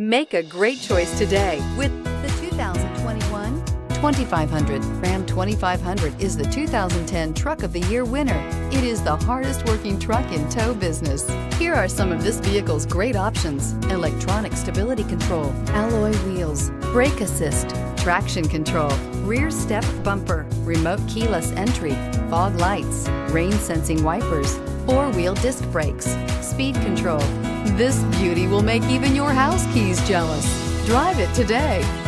Make a great choice today with the 2021 2500. Ram 2500 is the 2010 Truck of the Year winner. It is the hardest working truck in tow business. Here are some of this vehicle's great options: electronic stability control, alloy wheels, brake assist, traction control, rear step bumper, remote keyless entry, fog lights, rain sensing wipers, four-wheel disc brakes, speed control. This beauty will make even your house keys jealous. Drive it today.